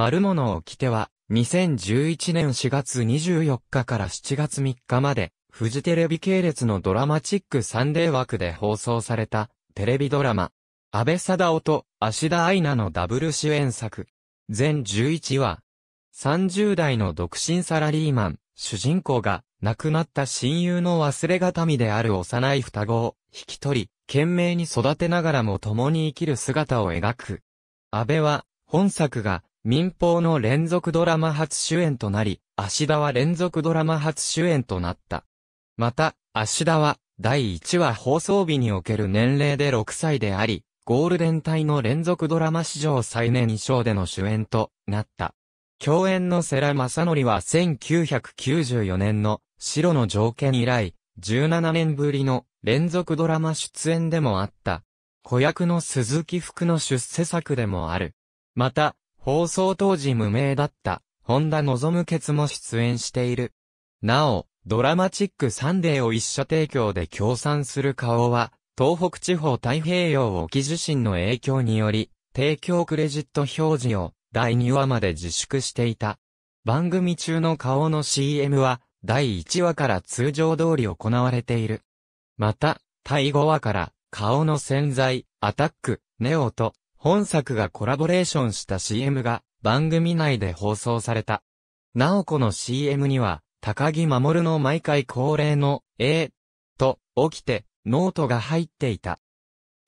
丸物を着ては、2011年4月24日から7月3日まで、フジテレビ系列のドラマチックサンデー枠で放送された、テレビドラマ、安倍貞夫と芦田愛菜のダブル主演作。全11話。30代の独身サラリーマン、主人公が、亡くなった親友の忘れ形見である幼い双子を引き取り、懸命に育てながらも共に生きる姿を描く。安倍は、本作が民放の連続ドラマ初主演となり、芦田は連続ドラマ初主演となった。また、芦田は、第1話放送日における年齢で6歳であり、ゴールデン帯の連続ドラマ史上最年少での主演となった。共演の世良公則は1994年の白の条件以来、17年ぶりの連続ドラマ出演でもあった。子役の鈴木福の出世作でもある。また、放送当時無名だった、本田望結も出演している。なお、ドラマチックサンデーを一社提供で協賛する花王は、東北地方太平洋沖地震の影響により、提供クレジット表示を第2話まで自粛していた。番組中の花王の CM は、第1話から通常通り行われている。また、第5話から、花王の洗剤、アタック、ネオと、本作がコラボレーションした CM が、番組内で放送された。なおこの CM には、高木守の毎回恒例の、起きて、ノートが入っていた。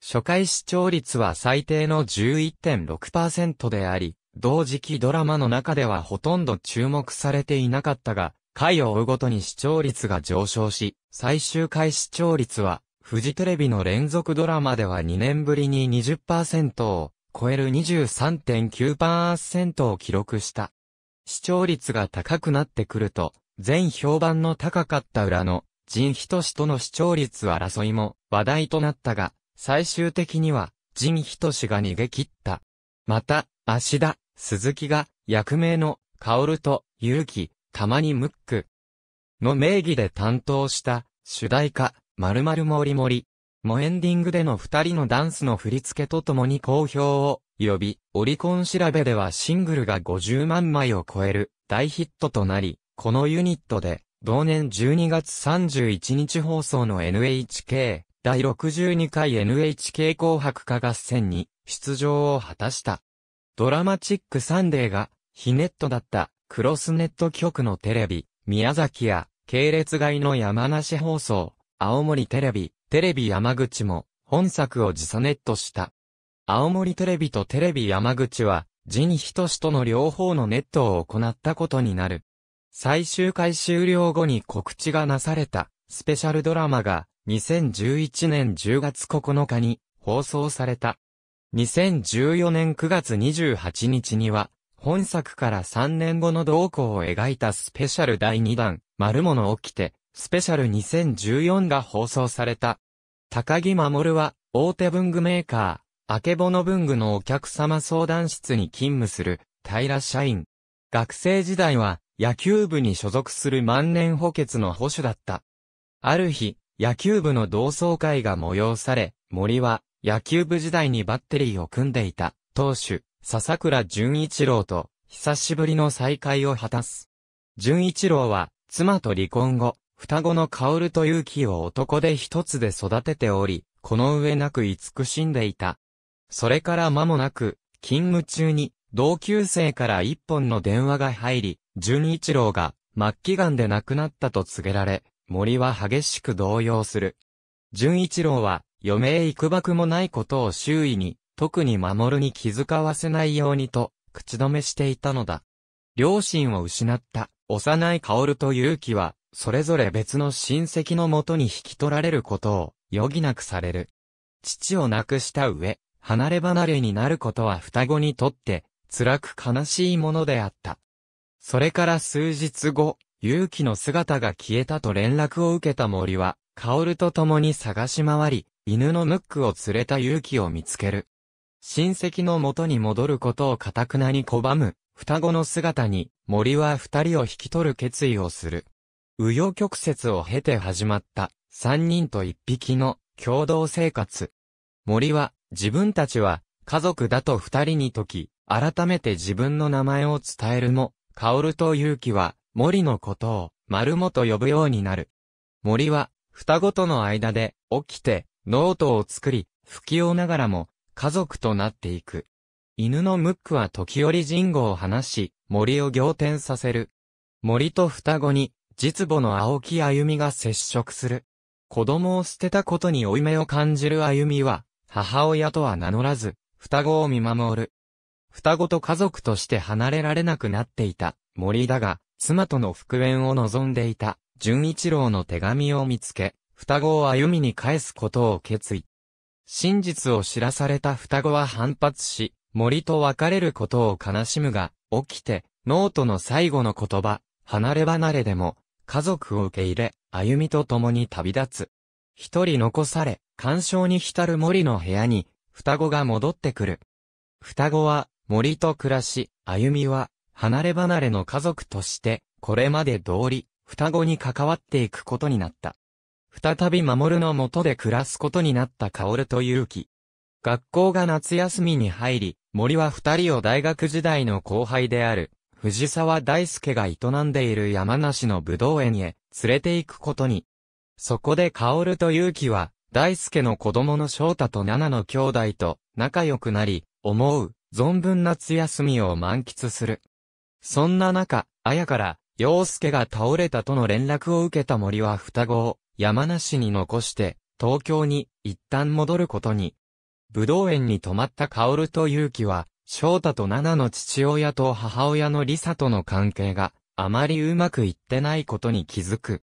初回視聴率は最低の 11.6% であり、同時期ドラマの中ではほとんど注目されていなかったが、回を追うごとに視聴率が上昇し、最終回視聴率は、フジテレビの連続ドラマでは2年ぶりに 20% を超える 23.9% を記録した。視聴率が高くなってくると、前評判の高かった裏の、陣仁との視聴率争いも話題となったが、最終的には、陣仁が逃げ切った。また、芦田、鈴木が、役名の、薫と、勇気、たまにムック、の名義で担当した、主題歌、〇〇もりもり、もエンディングでの二人のダンスの振り付けとともに好評を呼び、オリコン調べではシングルが50万枚を超える大ヒットとなり、このユニットで、同年12月31日放送の NHK、第62回 NHK 紅白歌合戦に出場を果たした。ドラマチックサンデーが非ネットだったクロスネット局のテレビ、宮崎や系列外の山梨放送、青森テレビ、テレビ山口も本作を時差ネットした。青森テレビとテレビ山口は陣仁との両方のネットを行ったことになる。最終回終了後に告知がなされたスペシャルドラマが2011年10月9日に放送された。2014年9月28日には、本作から3年後の動向を描いたスペシャル第2弾、丸物を着て、スペシャル2014が放送された。高木守は、大手文具メーカー、あけぼの文具のお客様相談室に勤務する、平社員。学生時代は、野球部に所属する万年補欠の捕手だった。ある日、野球部の同窓会が催され、森は、野球部時代にバッテリーを組んでいた、投手、笹倉純一郎と、久しぶりの再会を果たす。純一郎は、妻と離婚後、双子の薫と勇気を男手一つで育てており、この上なく慈しんでいた。それから間もなく、勤務中に、同級生から一本の電話が入り、純一郎が、末期癌で亡くなったと告げられ、森は激しく動揺する。純一郎は、余命いくばくもないことを周囲に、特に守に気遣わせないようにと、口止めしていたのだ。両親を失った、幼い薫と勇気は、それぞれ別の親戚のもとに引き取られることを、余儀なくされる。父を亡くした上、離れ離れになることは双子にとって、辛く悲しいものであった。それから数日後、勇気の姿が消えたと連絡を受けた森は、薫と共に探し回り、犬のムックを連れた勇気を見つける。親戚の元に戻ることを堅くなに拒む、双子の姿に、森は二人を引き取る決意をする。紆余曲折を経て始まった、三人と一匹の共同生活。森は、自分たちは、家族だと二人に説き、改めて自分の名前を伝えるも、薫と祐希は、森のことを、マルモと呼ぶようになる。森は、双子との間で、起きて、ノートを作り、不器用ながらも、家族となっていく。犬のムックは時折ジンゴを放し、森を仰天させる。森と双子に、実母の青木あゆみが接触する。子供を捨てたことに負い目を感じるあゆみは、母親とは名乗らず、双子を見守る。双子と家族として離れられなくなっていた森だが、妻との復縁を望んでいた純一郎の手紙を見つけ、双子をあゆみに返すことを決意。真実を知らされた双子は反発し、森と別れることを悲しむが、起きて、ノートの最後の言葉、離れ離れでも、家族を受け入れ、あゆみと共に旅立つ。一人残され、感傷に浸る森の部屋に、双子が戻ってくる。双子は、森と暮らし、あゆみは、離れ離れの家族として、これまで通り、双子に関わっていくことになった。再び守の元で暮らすことになった薫と祐希。学校が夏休みに入り、森は二人を大学時代の後輩である、藤沢大輔が営んでいる山梨の武道園へ連れて行くことに。そこで薫と祐希は、大輔の子供の翔太と七の兄弟と仲良くなり、思う存分夏休みを満喫する。そんな中、綾から、陽介が倒れたとの連絡を受けた森は双子を山梨に残して、東京に一旦戻ることに。武道園に泊まった薫と祐希は、翔太と七の父親と母親の理沙との関係があまりうまくいってないことに気づく。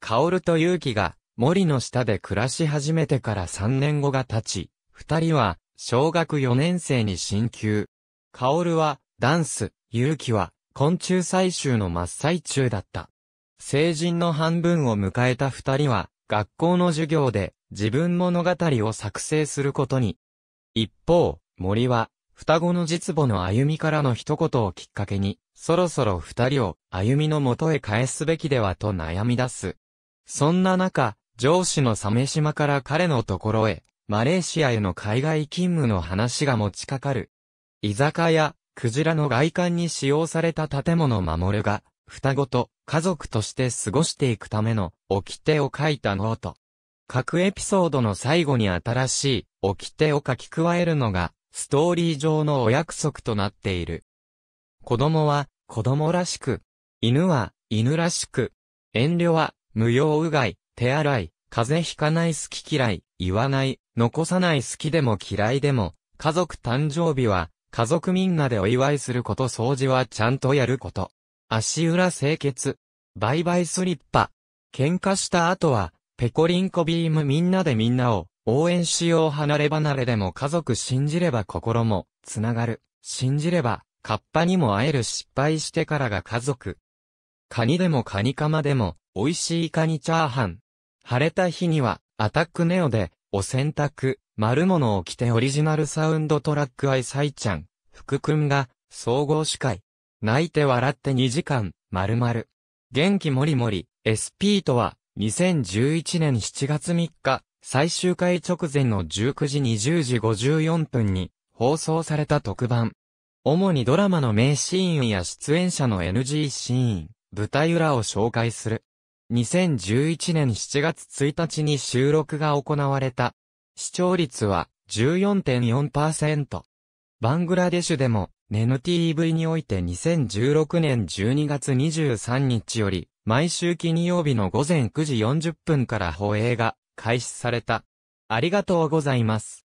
薫と祐希が森の下で暮らし始めてから3年後が経ち、二人は小学4年生に進級。薫はダンス、祐希は昆虫採集の真っ最中だった。成人の半分を迎えた二人は学校の授業で自分物語を作成することに。一方、森は双子の実母のあゆみからの一言をきっかけに、そろそろ二人をあゆみの元へ返すべきではと悩み出す。そんな中、上司の鮫島から彼のところへ、マレーシアへの海外勤務の話が持ちかかる。居酒屋、クジラの外観に使用された建物守が、双子と家族として過ごしていくための掟を書いたノート。各エピソードの最後に新しい掟を書き加えるのが、ストーリー上のお約束となっている。子供は子供らしく、犬は犬らしく、遠慮は無用うがい、手洗い、風邪ひかない好き嫌い、言わない、残さない好きでも嫌いでも、家族誕生日は家族みんなでお祝いすること掃除はちゃんとやること。足裏清潔、バイバイスリッパ、喧嘩した後はペコリンコビームみんなでみんなを、応援しよう離れ離れでも家族信じれば心もつながる。信じればカッパにも会える失敗してからが家族。カニでもカニカマでも美味しいカニチャーハン。晴れた日にはアタックネオでお洗濯、丸物を着てオリジナルサウンドトラック愛サイちゃん、福くんが総合司会。泣いて笑って2時間、丸々。元気もりもり、SP とは2011年7月3日。最終回直前の19時20時54分に放送された特番。主にドラマの名シーンや出演者の NG シーン、舞台裏を紹介する。2011年7月1日に収録が行われた。視聴率は 14.4%。バングラデシュでも、NENTV において2016年12月23日より、毎週金曜日の午前9時40分から放映が、開始された。ありがとうございます。